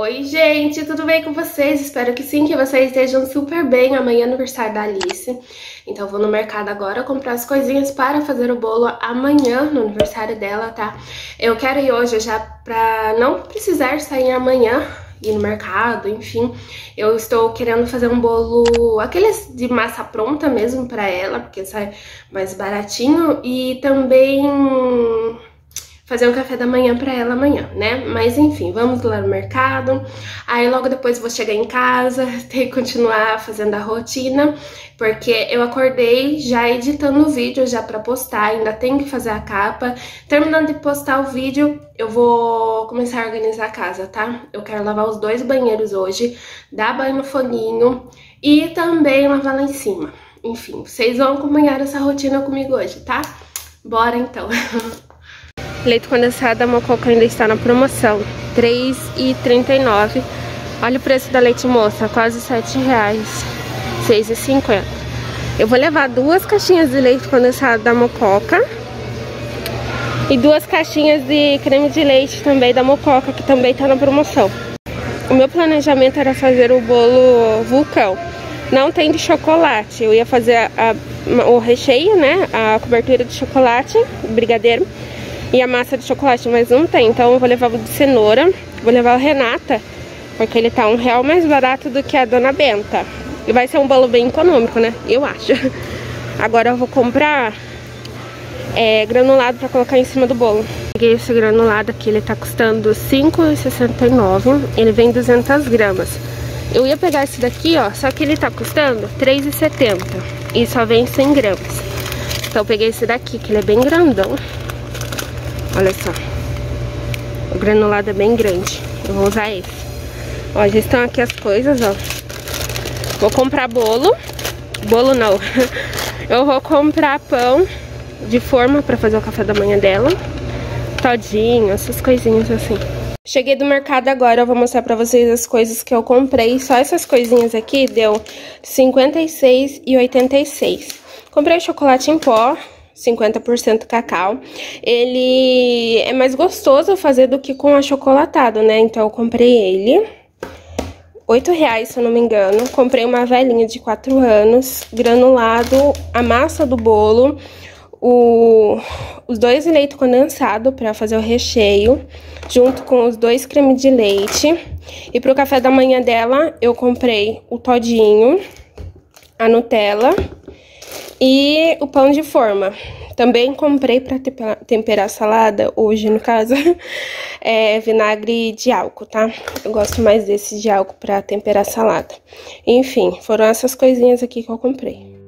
Oi, gente, tudo bem com vocês? Espero que sim, que vocês estejam super bem. Amanhã é aniversário da Alice, então eu vou no mercado agora comprar as coisinhas para fazer o bolo amanhã, no aniversário dela, tá? Eu quero ir hoje já pra não precisar sair amanhã, ir no mercado, enfim. Eu estou querendo fazer um bolo, aqueles de massa pronta mesmo pra ela, porque sai mais baratinho, e também fazer um café da manhã pra ela amanhã, né? Mas enfim, vamos lá no mercado. Aí logo depois vou chegar em casa, ter que continuar fazendo a rotina, porque eu acordei já editando o vídeo, já pra postar, ainda tenho que fazer a capa. Terminando de postar o vídeo, eu vou começar a organizar a casa, tá? Eu quero lavar os dois banheiros hoje, dar banho no foguinho e também lavar lá em cima. Enfim, vocês vão acompanhar essa rotina comigo hoje, tá? Bora então! Leite condensado da Mococa ainda está na promoção, R$3,39. Olha o preço da Leite Moça, quase R$7,00, R$6,50. Eu vou levar duas caixinhas de leite condensado da Mococa e duas caixinhas de creme de leite também da Mococa, que também está na promoção. O meu planejamento era fazer o bolo vulcão. Não tem de chocolate, eu ia fazer o recheio, né, a cobertura de chocolate, brigadeiro, e a massa de chocolate, mas não tem, então eu vou levar o de cenoura, vou levar o Renata, porque ele tá R$1 mais barato do que a Dona Benta. E vai ser um bolo bem econômico, né? Eu acho. Agora eu vou comprar granulado pra colocar em cima do bolo. Peguei esse granulado aqui, ele tá custando R$5,69, ele vem 200 gramas. Eu ia pegar esse daqui, ó, só que ele tá custando R$3,70 e só vem 100 gramas. Então eu peguei esse daqui, que ele é bem grandão. Olha só, o granulado é bem grande, eu vou usar esse. Ó, já estão aqui as coisas, ó. Vou comprar bolo não. Eu vou comprar pão de forma pra fazer o café da manhã dela, todinho, essas coisinhas assim. Cheguei do mercado agora, eu vou mostrar pra vocês as coisas que eu comprei. Só essas coisinhas aqui deu R$56,86. Comprei chocolate em pó, 50% cacau. Ele é mais gostoso fazer do que com achocolatado, né? Então eu comprei ele, R$8,00, se eu não me engano. Comprei uma velhinha de 4 anos, granulado, a massa do bolo, os dois leite condensado para fazer o recheio, junto com os dois creme de leite. E pro café da manhã dela, eu comprei o todinho, a Nutella e o pão de forma. Também comprei pra temperar a salada, hoje no caso, vinagre de álcool, tá? Eu gosto mais desse de álcool pra temperar a salada. Enfim, foram essas coisinhas aqui que eu comprei.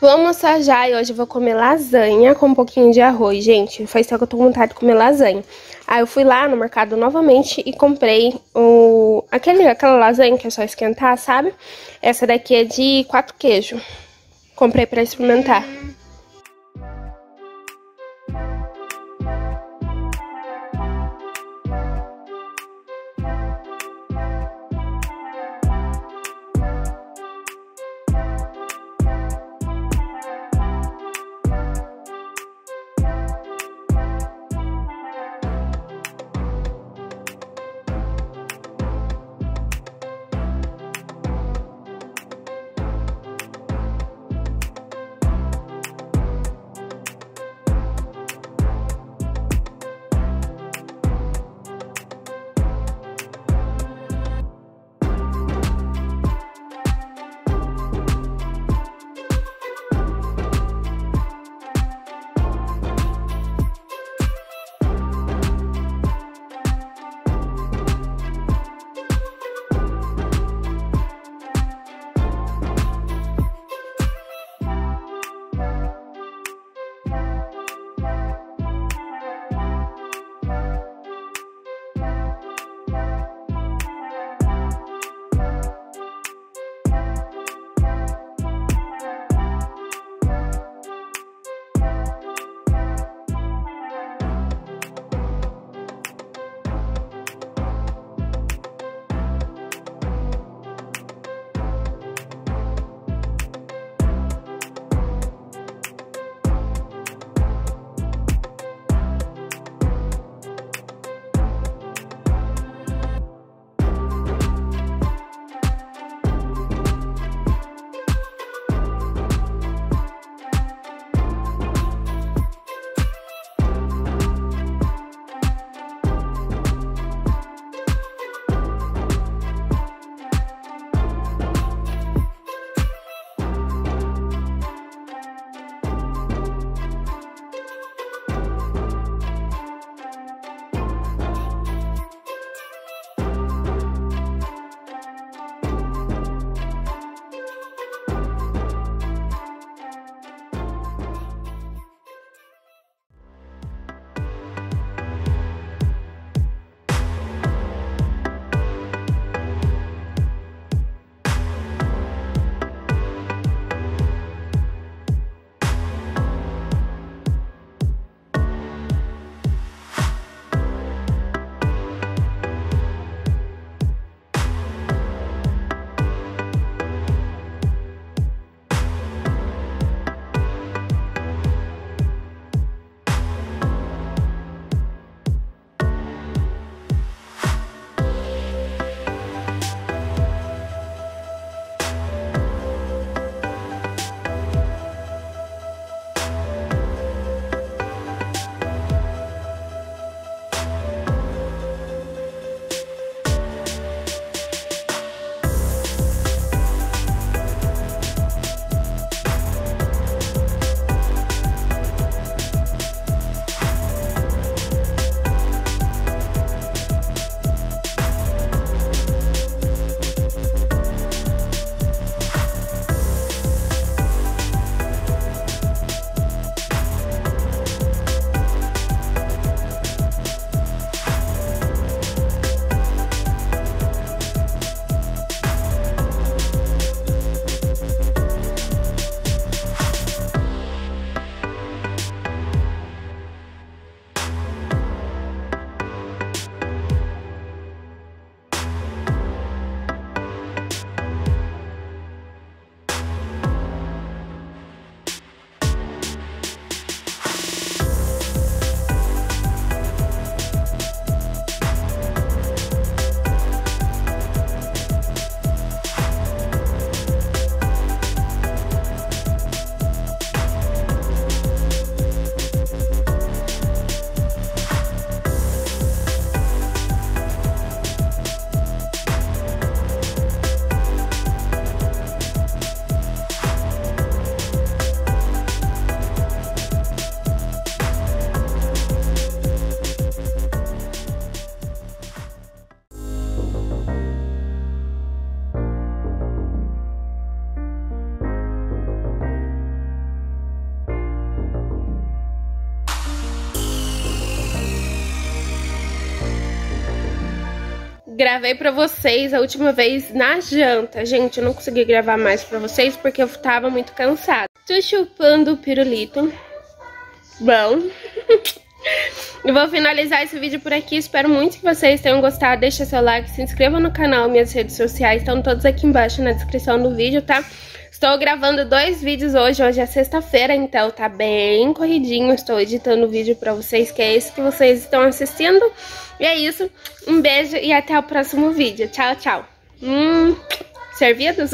Vou almoçar já e hoje eu vou comer lasanha com um pouquinho de arroz, gente. Faz tempo que eu tô com vontade de comer lasanha. Aí eu fui lá no mercado novamente e comprei aquela lasanha que é só esquentar, sabe? Essa daqui é de 4 queijos. Comprei pra experimentar. gravei pra vocês a última vez na janta. Gente, eu não consegui gravar mais pra vocês porque eu tava muito cansada. Tô chupando o pirulito. Bom... Eu vou finalizar esse vídeo por aqui. Espero muito que vocês tenham gostado. Deixa seu like, se inscreva no canal. Minhas redes sociais estão todas aqui embaixo na descrição do vídeo, tá? Estou gravando 2 vídeos hoje. Hoje é sexta-feira, então tá bem corridinho. Estou editando o vídeo pra vocês, que é esse que vocês estão assistindo. E é isso. Um beijo e até o próximo vídeo. Tchau, tchau. Servidos?